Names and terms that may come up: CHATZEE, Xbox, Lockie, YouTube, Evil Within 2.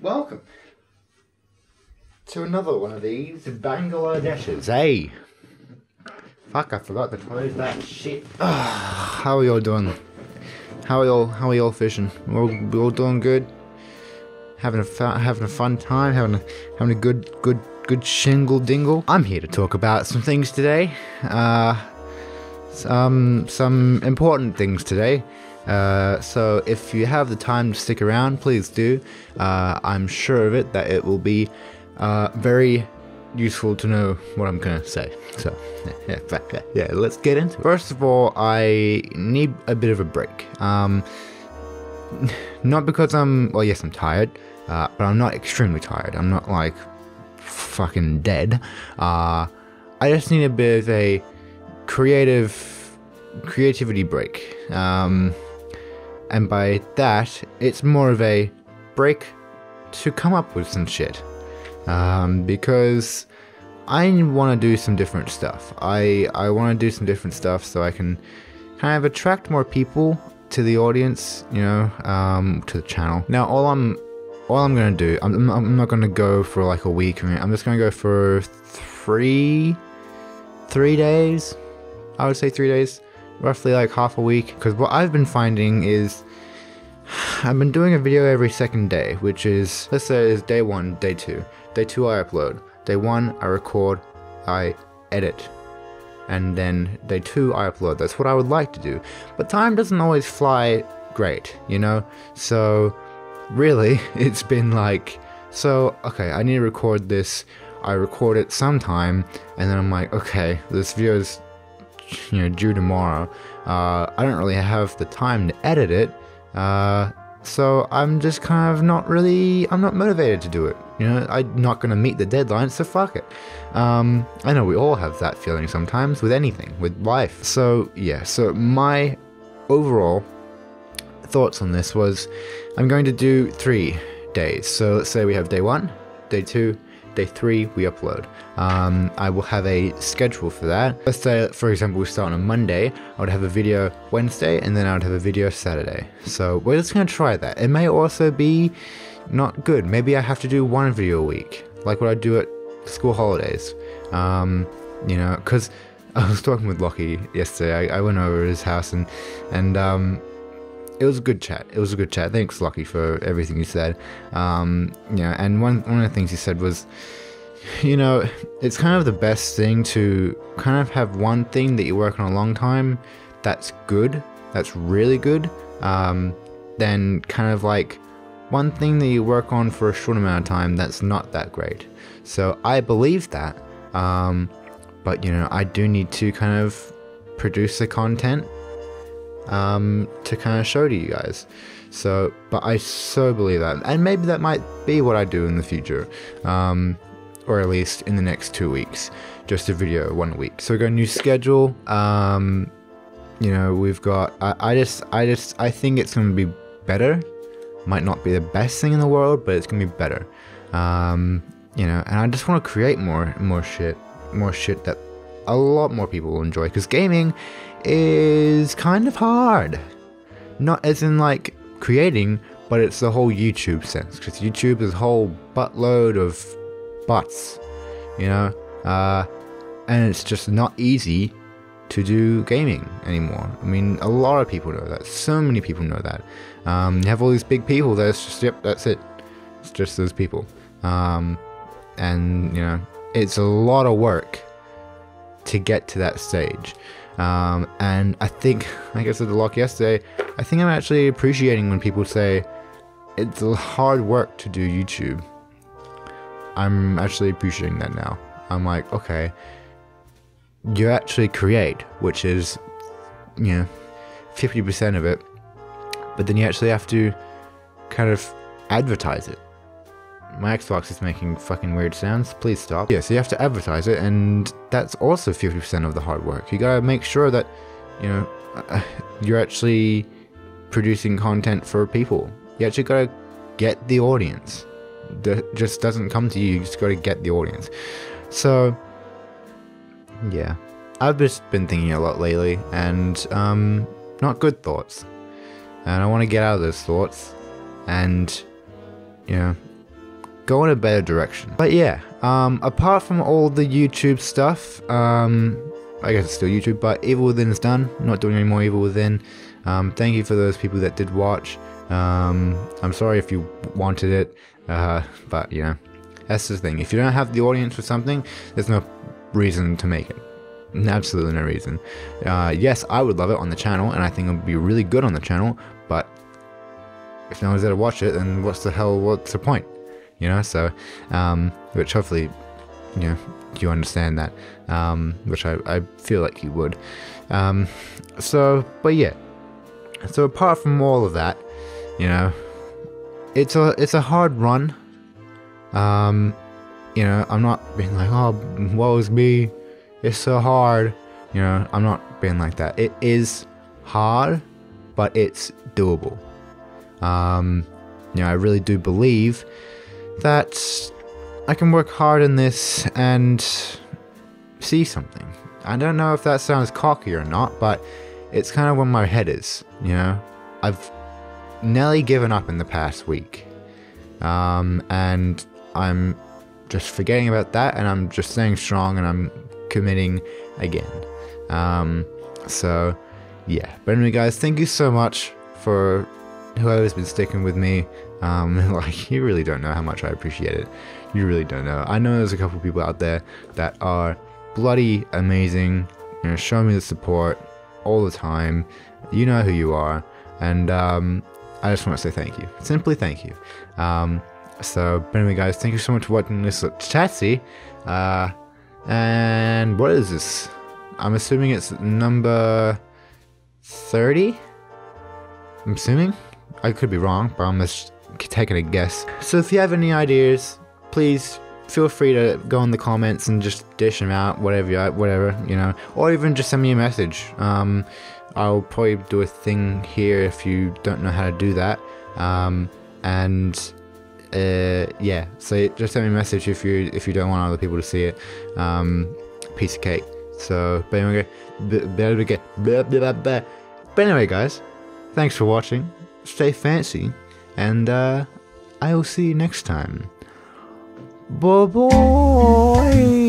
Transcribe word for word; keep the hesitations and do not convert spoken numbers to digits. Welcome to another one of these Bangladeshers. Hey! Fuck, I forgot to close that shit. Oh, how are y'all doing? How are y'all, how are y'all fishing? We're all, we're all doing good? Having a, having a fun time? Having a, having a good, good, good shingle dingle? I'm here to talk about some things today. Uh, some, some important things today. Uh, so if you have the time to stick around, please do. Uh, I'm sure of it that it will be uh, very useful to know what I'm gonna say. So yeah, yeah, yeah, let's get into it. First of all, I need a bit of a break. Um, not because I'm, well, yes, I'm tired, uh, but I'm not extremely tired. I'm not like fucking dead. Uh, I just need a bit of a creative creativity break. Um, And by that, it's more of a break to come up with some shit, um, because I want to do some different stuff. I, I want to do some different stuff so I can kind of attract more people to the audience, you know, um, to the channel. Now, all I'm all I'm gonna do, I'm I'm not gonna go for like a week. I'm just gonna go for three three days. I would say three days. Roughly like half a week, because what I've been finding is I've been doing a video every second day, which is, let's say it's day one, day two. Day two I upload, day one I record, I edit, and then day two I upload. That's what I would like to do, but time doesn't always fly great, you know? So really it's been like, so okay, I need to record this, I record it sometime, and then I'm like, okay, this video's, you know, due tomorrow. Uh, I don't really have the time to edit it, uh, so I'm just kind of not really, I'm not motivated to do it. You know, I'm not going to meet the deadline, so fuck it. Um, I know we all have that feeling sometimes with anything, with life. So yeah, so my overall thoughts on this was I'm going to do three days. So let's say we have day one, day two, day three we upload. Um, I will have a schedule for that. Let's say, for example, we start on a Monday. I would have a video Wednesday, and then I would have a video Saturday. So we're just gonna try that. It may also be not good. Maybe I have to do one video a week, like what I do at school holidays. Um, you know, because I was talking with Lockie yesterday. I, I went over to his house, and and um, it was a good chat. It was a good chat. Thanks, Lockie, for everything you said. Um, you know, and one one of the things he said was, you know, it's kind of the best thing to kind of have one thing that you work on a long time that's good, that's really good, um, than kind of like one thing that you work on for a short amount of time that's not that great. So I believe that, um, but, you know, I do need to kind of produce the content Um, to kind of show to you guys. So, but I so believe that, and maybe that might be what I do in the future, um, or at least in the next two weeks, just a video one week. So we got a new schedule. Um, you know, we've got. I, I just, I just, I think it's going to be better. Might not be the best thing in the world, but it's going to be better. Um, you know, and I just want to create more, more shit, more shit that a lot more people will enjoy, because gaming is kind of hard. Not as in like creating, but it's the whole YouTube sense, because YouTube is a whole buttload of butts, you know, uh, and it's just not easy to do gaming anymore. I mean, a lot of people know that. So many people know that. Um, you have all these big people that's just, yep, that's it. It's just those people. Um, and, you know, it's a lot of work to get to that stage. Um, and I think, like I said to Locke yesterday, I think I'm actually appreciating when people say it's hard work to do YouTube. I'm actually appreciating that now. I'm like, okay, you actually create, which is, you know, fifty percent of it, but then you actually have to kind of advertise it. My Xbox is making fucking weird sounds, please stop. Yeah, so you have to advertise it, and that's also fifty percent of the hard work. You gotta make sure that, you know, uh, you're actually producing content for people. You actually gotta get the audience. That just doesn't come to you, you just gotta get the audience. So, yeah. I've just been thinking a lot lately, and, um, not good thoughts. And I wanna get out of those thoughts, and, you know, go in a better direction. But yeah, um, apart from all the YouTube stuff, um, I guess it's still YouTube, but Evil Within is done. I'm not doing any more Evil Within. Um, thank you for those people that did watch. Um, I'm sorry if you wanted it, uh, but you know, that's the thing. If you don't have the audience for something, there's no reason to make it. Absolutely no reason. Uh, yes, I would love it on the channel, and I think it would be really good on the channel, but if no one's there to watch it, then what's the hell, what's the point? You know, so, um, which hopefully, you know, you understand that, um, which I, I feel like you would. Um, so, but yeah. So apart from all of that, you know, it's a, it's a hard run. Um, you know, I'm not being like, oh, woe is me, it's so hard. You know, I'm not being like that. It is hard, but it's doable. Um, you know, I really do believe that I can work hard in this and see something. I don't know if that sounds cocky or not, but it's kind of where my head is, you know? I've nearly given up in the past week. Um, and I'm just forgetting about that, and I'm just staying strong, and I'm committing again. Um, so, yeah. But anyway, guys, thank you so much for whoever's been sticking with me. Um, like, you really don't know how much I appreciate it. You really don't know. I know there's a couple people out there that are bloody amazing, you know, show me the support all the time. You know who you are, and um, I just want to say thank you. Simply thank you. Um, so, but anyway, guys, thank you so much for watching this CHATZEE. Uh, and what is this? I'm assuming it's number thirty? I'm assuming? I could be wrong, but I'm just taking a guess. So if you have any ideas, please feel free to go in the comments and just dish them out, whatever, you, whatever, you know, or even just send me a message. Um, I'll probably do a thing here if you don't know how to do that. Um, and uh, yeah, so just send me a message if you if you don't want other people to see it. Um, piece of cake. So, but anyway, but anyway, guys, thanks for watching. Stay fancy, and uh, I will see you next time. Bye-bye.